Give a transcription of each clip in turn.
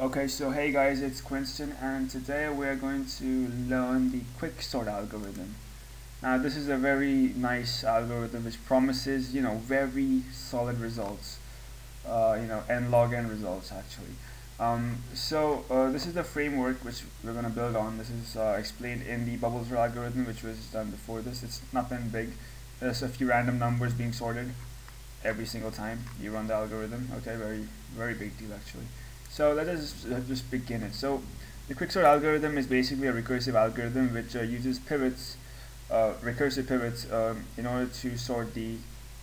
Okay, so hey guys, it's Quinston, and today we are going to learn the quicksort algorithm. Now this is a very nice algorithm which promises, you know, very solid results, you know, n log n results actually. This is the framework which we're going to build on. This is explained in the bubble sort algorithm which was done before this. It's nothing big. There's a few random numbers being sorted every single time you run the algorithm. Okay, very, very big deal actually. So let us just begin it. So the quicksort algorithm is basically a recursive algorithm which uses pivots, recursive pivots, in order to sort the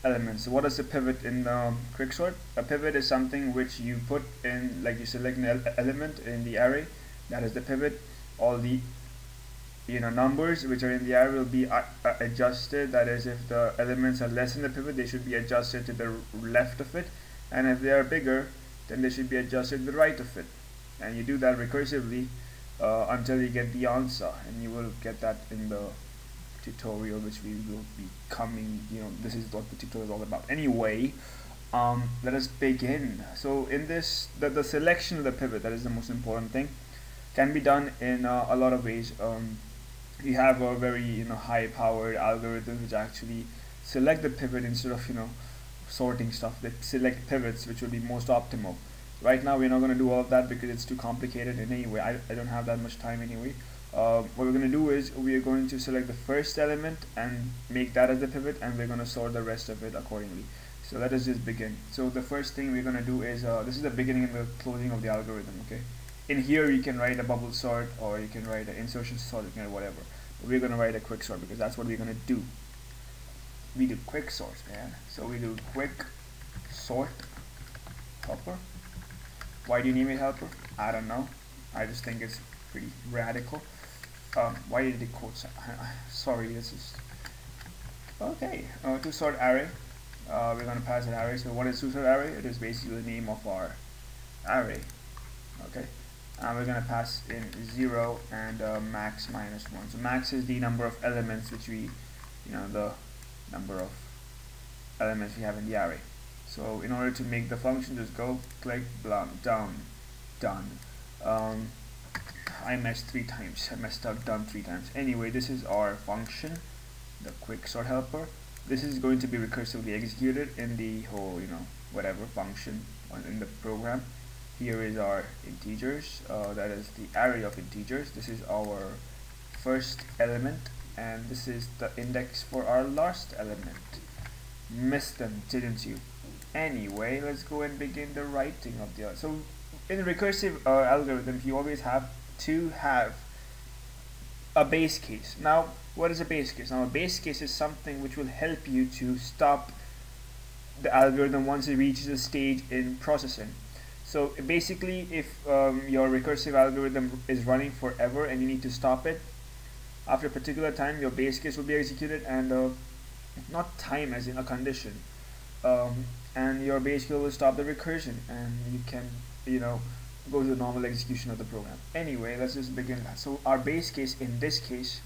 elements. So what is a pivot in quicksort? A pivot is something which you put in, like you select an element in the array, that is the pivot. All the, you know, numbers which are in the array will be adjusted. That is, if the elements are less than the pivot, they should be adjusted to the left of it, and if they are bigger, then they should be adjusted to the right of it. And you do that recursively until you get the answer, and you will get that in the tutorial which we will be coming. You know, this is what the tutorial is all about. Anyway, let us begin. So in this, the selection of the pivot, that is the most important thing, can be done in a lot of ways. You have a very, you know, high powered algorithm which actually select the pivot instead of, you know, sorting stuff. They select pivots which will be most optimal. Right now we're not going to do all of that because it's too complicated in any way. I don't have that much time anyway. What we're going to do is we are going to select the first element and make that as the pivot, and we're going to sort the rest of it accordingly. So let us just begin. So the first thing we're going to do is this is the beginning and the closing of the algorithm. Okay, in here you can write a bubble sort, or you can write an insertion sort, you can write whatever, but we're going to write a quicksort because that's what we're going to do. We do quick sorts, man. So we do quick sort helper. Why do you name it helper? I don't know. I just think it's pretty radical. Why did it quote? Sorry, this is okay. To sort array, we're gonna pass an array. So what is to sort array? It is basically the name of our array. Okay, and we're gonna pass in 0 and max minus 1. So max is the number of elements which we, you know, the number of elements we have in the array. So in order to make the function, just go click down, done. I messed 3 times. I messed up done 3 times. Anyway, this is our function, the quicksort helper. This is going to be recursively executed in the whole, you know, whatever function in the program. Here is our integers. That is the array of integers. This is our first element, and this is the index for our last element. Missed them, didn't you? Anyway, let's go and begin the writing of the. So in the recursive algorithm, you always have to have a base case. Now, what is a base case? Now, a base case is something which will help you to stop the algorithm once it reaches a stage in processing. So basically, if your recursive algorithm is running forever and you need to stop it, after a particular time, your base case will be executed, and not time as in a condition, and your base case will stop the recursion, and you can, you know, go to the normal execution of the program. Anyway, let's just begin that. So our base case in this case,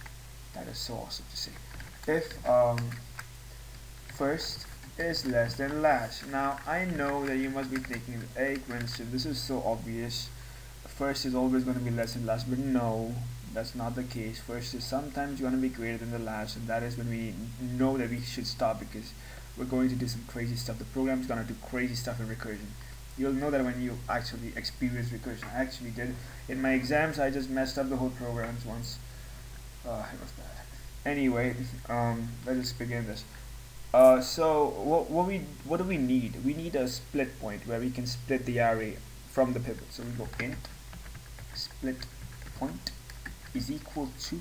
that is so awesome to say, if first is less than last. Now I know that you must be thinking, hey Quinston, this is so obvious. First is always going to be less than last, but no, that's not the case. First is sometimes going to be greater than the last, and that is when we know that we should stop, because we're going to do some crazy stuff. The program is going to do crazy stuff in recursion. You'll know that when you actually experience recursion. I actually did in my exams. I just messed up the whole programs once. It was bad. Anyway, let's just begin this. So what do we need? We need a split point where we can split the array from the pivot. So we go int split point is equal to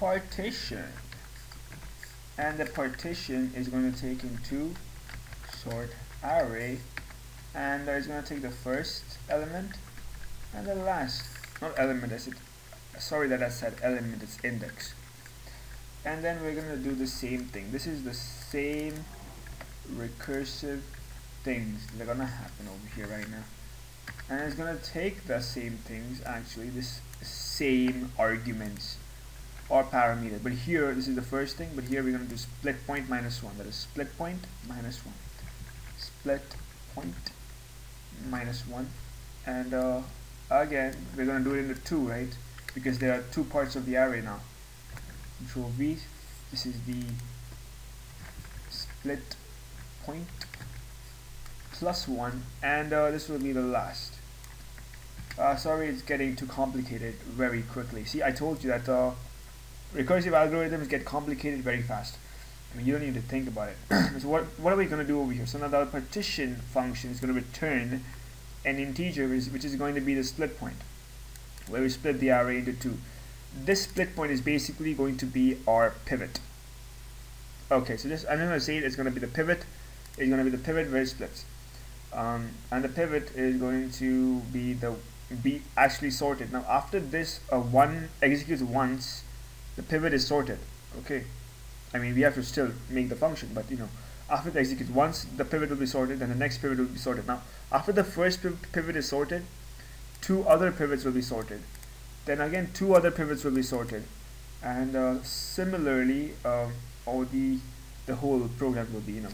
partition, and the partition is going to take into sort array, and it's going to take the first element and the last, not element, I said, sorry that I said element, it's index. And then we're going to do the same thing. This is the same recursive things that are going to happen over here right now, and it's going to take the same things, actually this same arguments or parameter, but here this is the first thing, but here we're going to do split point minus 1. That is split point minus 1, split point minus 1, and again we're going to do it into two, right? Because there are two parts of the array now. Control V, this is the split point plus one, and this will be the last. Sorry, it's getting too complicated very quickly. See, I told you that recursive algorithms get complicated very fast. I mean, you don't need to think about it. So what are we going to do over here? So now the partition function is going to return an integer, which is going to be the split point, where we split the array into two. This split point is basically going to be our pivot. Okay, so this, I'm going to say it's going to be the pivot. It's going to be the pivot where it splits. And the pivot is going to be actually sorted. Now after this one executes once, the pivot is sorted. Okay, I mean, we have to still make the function, but you know, after it executes once, the pivot will be sorted, and the next pivot will be sorted. Now after the first pivot is sorted, two other pivots will be sorted, then again two other pivots will be sorted, and similarly all the whole program will be, you know,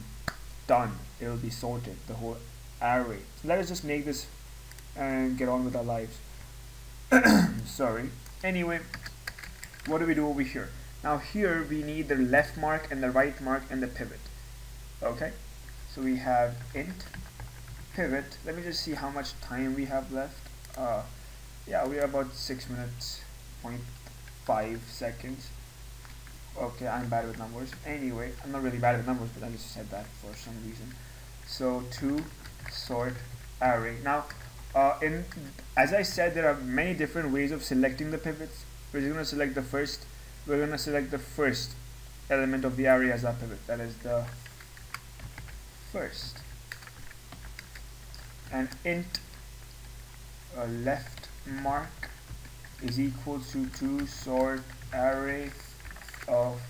done. It will be sorted, the whole array. So let us just make this and get on with our lives. Sorry. Anyway, what do we do over here? Now here we need the left mark and the right mark and the pivot. Okay, so we have int pivot. Let me just see how much time we have left. Yeah, we are about 6 minutes 0.5 seconds. Okay, I'm bad with numbers. Anyway, I'm not really bad with numbers, but I just said that for some reason. So to sort array. Now as I said, there are many different ways of selecting the pivots. We're going to select the first element of the array as our pivot, that is the first, and int left mark is equal to sort array of,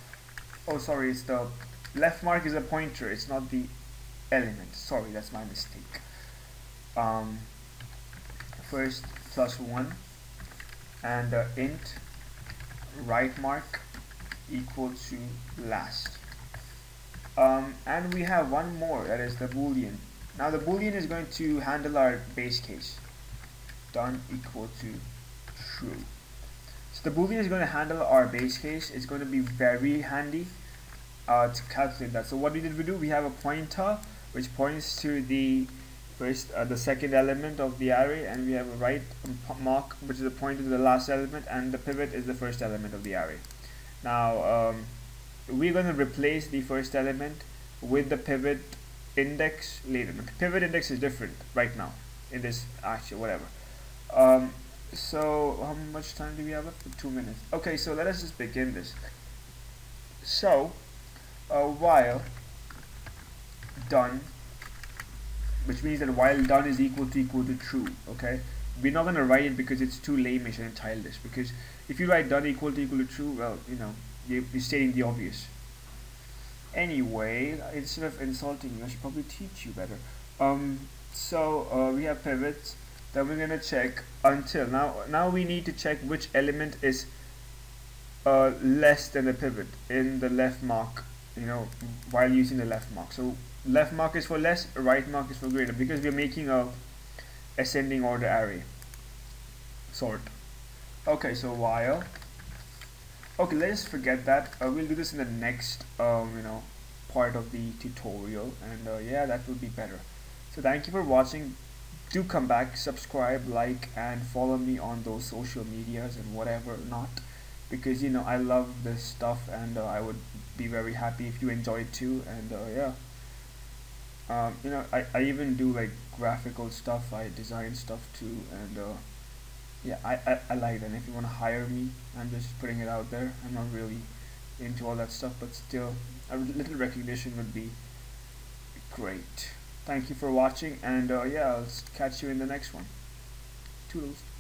oh sorry, it's the left mark is a pointer, it's not the element, sorry, that's my mistake. First plus one, and int right mark equal to last, and we have one more, that is the boolean. Now the boolean is going to handle our base case, done equal to true. So the boolean is going to handle our base case. It's going to be very handy to calculate that. So what did we do? We have a pointer which points to the first, the second element of the array, and we have a right mark which is a pointer to the last element, and the pivot is the first element of the array. Now we're going to replace the first element with the pivot index later. The pivot index is different right now in this, actually, whatever. So how much time do we have left? 2 minutes. Okay, so let us just begin this. So while done, which means that while done is equal to true. Okay, we're not going to write it because it's too lameish and childish, because if you write done equal to true, well, you know, you're stating the obvious. Anyway, instead of insulting you, I should probably teach you better. So we have pivots, then we're going to check until. Now we need to check which element is less than the pivot in the left mark, you know, while using the left mark. So left mark is for less, right mark is for greater, because we're making a ascending order array sort. Okay, so while, okay, let's forget that. We'll do this in the next you know, part of the tutorial, and yeah, that will be better. So thank you for watching. Do come back, subscribe, like, and follow me on those social medias and whatever not, because you know, I love this stuff, and I would be very happy if you enjoy it too. And yeah, you know, I even do like graphical stuff, I design stuff too, and yeah, I like that. And if you want to hire me, I'm just putting it out there, I'm not really into all that stuff, but still a little recognition would be great. Thank you for watching, and yeah, I'll catch you in the next one. Toodles.